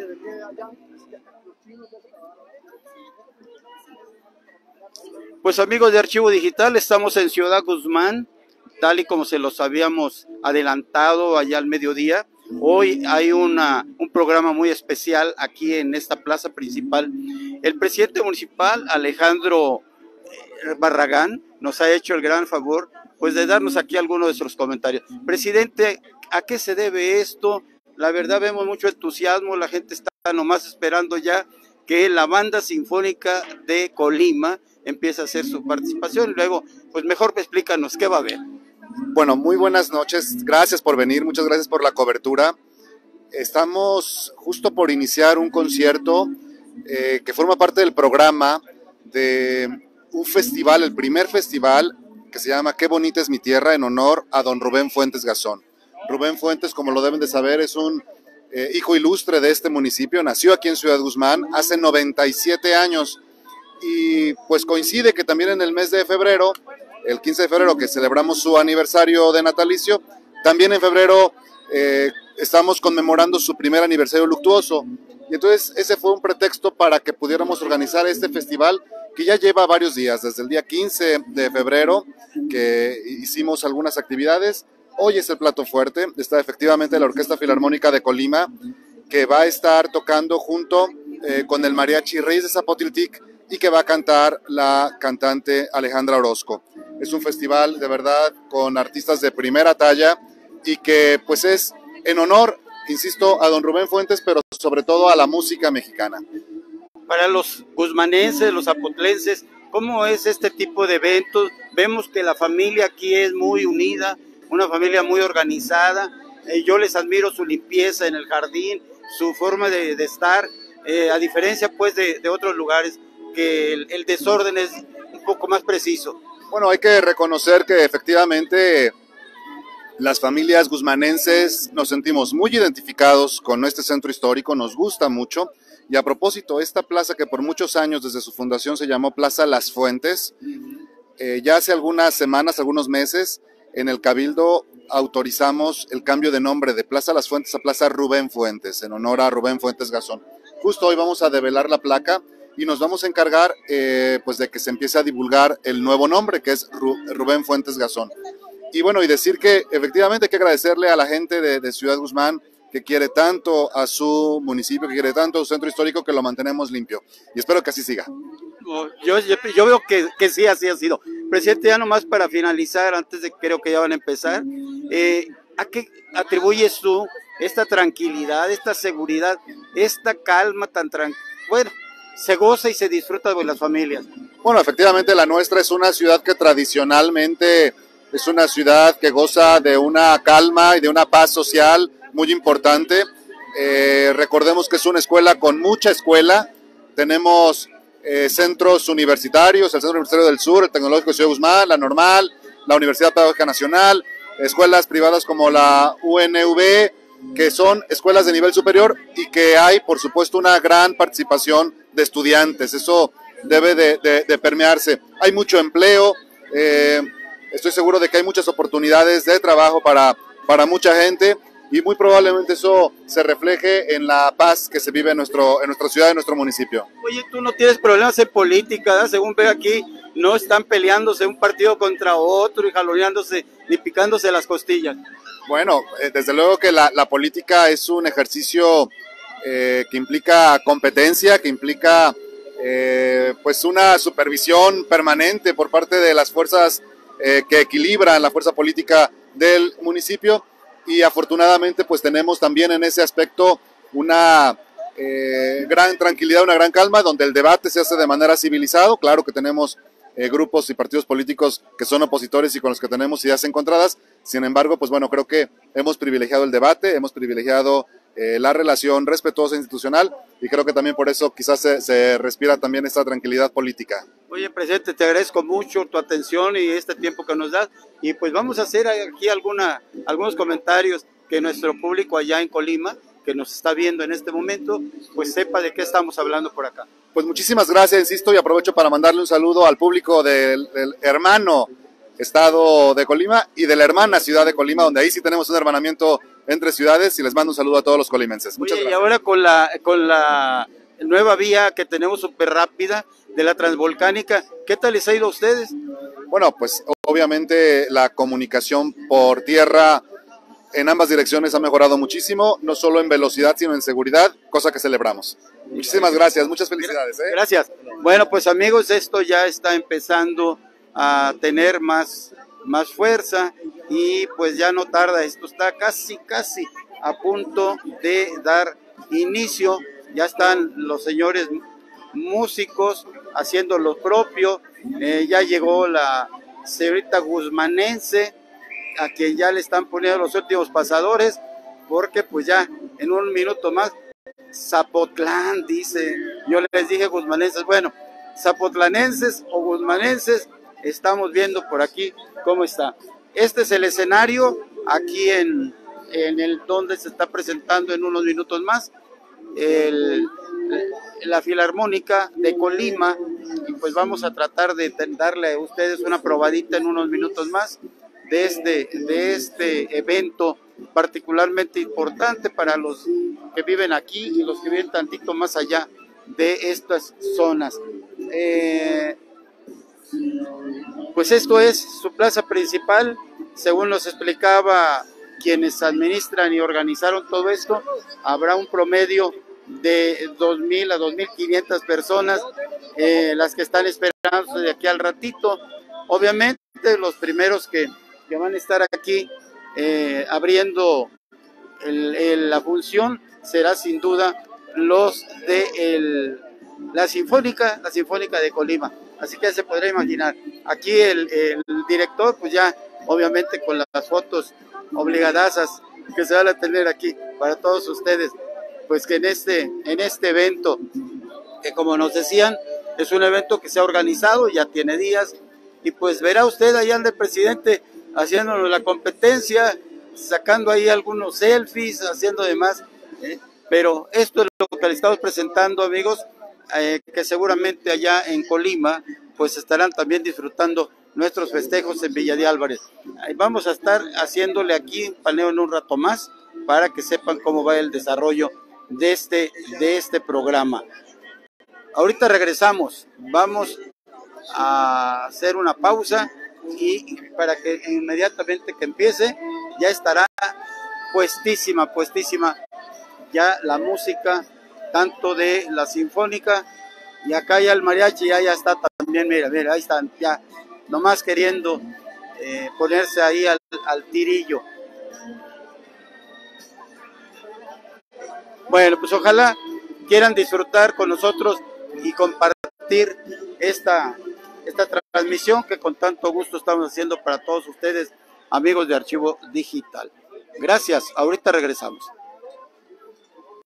calle de Villa de Álvarez. Pues amigos de Archivo Digital, estamos en Ciudad Guzmán, tal y como se los habíamos adelantado allá al mediodía. Hoy hay un programa muy especial aquí en esta plaza principal. El presidente municipal, Alejandro Barragán, nos ha hecho el gran favor pues de darnos aquí algunos de sus comentarios. Presidente, ¿a qué se debe esto? La verdad vemos mucho entusiasmo, la gente está nomás esperando ya que la Banda Sinfónica de Colima empiece a hacer su participación. Luego, pues mejor explícanos qué va a haber. Bueno, muy buenas noches, gracias por venir, muchas gracias por la cobertura. Estamos justo por iniciar un concierto que forma parte del programa de un festival, el primer festival que se llama Qué Bonita es mi Tierra, en honor a don Rubén Fuentes Gazón. Rubén Fuentes, como lo deben de saber, es un hijo ilustre de este municipio, nació aquí en Ciudad Guzmán hace 97 años y pues coincide que también en el mes de febrero, el 15 de febrero que celebramos su aniversario de natalicio, también en febrero estamos conmemorando su primer aniversario luctuoso. Y entonces ese fue un pretexto para que pudiéramos organizar este festival que ya lleva varios días, desde el día 15 de febrero que hicimos algunas actividades. Hoy es el plato fuerte, está efectivamente la Orquesta Filarmónica de Colima, que va a estar tocando junto con el Mariachi Reyes de Zapotiltic y que va a cantar la cantante Alejandra Orozco. Es un festival de verdad con artistas de primera talla y que pues es en honor, insisto, a don Rubén Fuentes, pero sobre todo a la música mexicana. Para los guzmanenses, los zapotlenses, ¿cómo es este tipo de eventos? Vemos que la familia aquí es muy unida, una familia muy organizada. Yo les admiro su limpieza en el jardín, su forma de estar, a diferencia pues de otros lugares que el desorden es un poco más preciso. Bueno, hay que reconocer que efectivamente las familias guzmanenses nos sentimos muy identificados con este centro histórico, nos gusta mucho. Y a propósito, esta plaza que por muchos años desde su fundación se llamó Plaza Las Fuentes, ya hace algunas semanas, algunos meses, en el Cabildo autorizamos el cambio de nombre de Plaza Las Fuentes a Plaza Rubén Fuentes, en honor a Rubén Fuentes Gazón. Justo hoy vamos a develar la placa y nos vamos a encargar pues de que se empiece a divulgar el nuevo nombre, que es Rubén Fuentes Gazón. Y bueno, y decir que efectivamente hay que agradecerle a la gente de Ciudad Guzmán, que quiere tanto a su municipio, que quiere tanto a su centro histórico, que lo mantenemos limpio. Y espero que así siga. Yo veo que sí, así ha sido. Presidente, ya nomás para finalizar, antes de que creo que ya van a empezar, ¿a qué atribuyes tú esta tranquilidad, esta seguridad, esta calma tan tranquila? Bueno, se goza y se disfruta de las familias. Bueno, efectivamente la nuestra es una ciudad que tradicionalmente es una ciudad que goza de una calma y de una paz social muy importante. Recordemos que es una escuela con mucha escuela. Tenemos centros universitarios, el Centro Universitario del Sur, el Tecnológico de Ciudad Guzmán, la Normal, la Universidad Pedagógica Nacional, escuelas privadas como la UNV, que son escuelas de nivel superior y que hay, por supuesto, una gran participación de estudiantes. Eso debe de permearse. Hay mucho empleo. Estoy seguro de que hay muchas oportunidades de trabajo para mucha gente y muy probablemente eso se refleje en la paz que se vive en nuestra ciudad, en nuestro municipio. Oye, tú no tienes problemas en política, ¿eh? Según veo aquí, no están peleándose un partido contra otro y jaloneándose ni picándose las costillas. Bueno, desde luego que la política es un ejercicio que implica competencia, que implica pues una supervisión permanente por parte de las fuerzas que equilibran la fuerza política del municipio y afortunadamente pues tenemos también en ese aspecto una gran tranquilidad, una gran calma donde el debate se hace de manera civilizada. Claro que tenemos grupos y partidos políticos que son opositores y con los que tenemos ideas encontradas, sin embargo pues bueno, creo que hemos privilegiado el debate, hemos privilegiado la relación respetuosa institucional y creo que también por eso quizás se respira también esta tranquilidad política. Oye presidente, te agradezco mucho tu atención y este tiempo que nos das y pues vamos a hacer aquí algunos comentarios que nuestro público allá en Colima que nos está viendo en este momento pues sepa de qué estamos hablando por acá. Pues muchísimas gracias, insisto, y aprovecho para mandarle un saludo al público del hermano estado de Colima y de la hermana ciudad de Colima, donde ahí sí tenemos un hermanamiento entre ciudades, y les mando un saludo a todos los colimenses. Muchas gracias. Y ahora con la nueva vía que tenemos súper rápida de la Transvolcánica, ¿qué tal les ha ido a ustedes? Bueno, pues obviamente la comunicación por tierra en ambas direcciones ha mejorado muchísimo, no solo en velocidad, sino en seguridad, cosa que celebramos. Muchísimas gracias, muchas felicidades. Gracias. Bueno, pues amigos, esto ya está empezando a tener más fuerza y pues ya no tarda, esto está casi a punto de dar inicio. Ya están los señores músicos haciendo lo propio. Ya llegó la señorita guzmanense, a quien ya le están poniendo los últimos pasadores, porque pues ya en un minuto más Zapotlán, dice, yo les dije guzmanenses, bueno, zapotlanenses o guzmanenses, estamos viendo por aquí cómo está. Este es el escenario aquí en el donde se está presentando en unos minutos más la Filarmónica de Colima, y pues vamos a tratar de darle a ustedes una probadita en unos minutos más de este evento particularmente importante para los que viven aquí y los que viven tantito más allá de estas zonas. Pues esto es su plaza principal, según nos explicaba quienes administran y organizaron todo esto, habrá un promedio de 2.000 a 2.500 personas las que están esperando de aquí al ratito. Obviamente los primeros que van a estar aquí abriendo la función será sin duda los de la Sinfónica de Colima. Así que se podrá imaginar, aquí el director, pues ya obviamente con las fotos obligadasas que se van a tener aquí para todos ustedes, pues que en este evento, que como nos decían, es un evento que se ha organizado, ya tiene días, y pues verá usted allá anda el presidente haciéndonos la competencia, sacando ahí algunos selfies, haciendo demás, pero esto es lo que le estamos presentando, amigos, que seguramente allá en Colima pues estarán también disfrutando nuestros festejos en Villa de Álvarez. Vamos a estar haciéndole aquí un paneo en un rato más para que sepan cómo va el desarrollo de este programa. Ahorita regresamos, vamos a hacer una pausa y para que inmediatamente que empiece ya estará puestísima ya la música tanto de la Sinfónica, y acá ya el mariachi ya está también, mira, ahí están ya nomás queriendo ponerse ahí al tirillo. Bueno, pues ojalá quieran disfrutar con nosotros y compartir esta transmisión que con tanto gusto estamos haciendo para todos ustedes, amigos de Archivo Digital. Gracias, ahorita regresamos.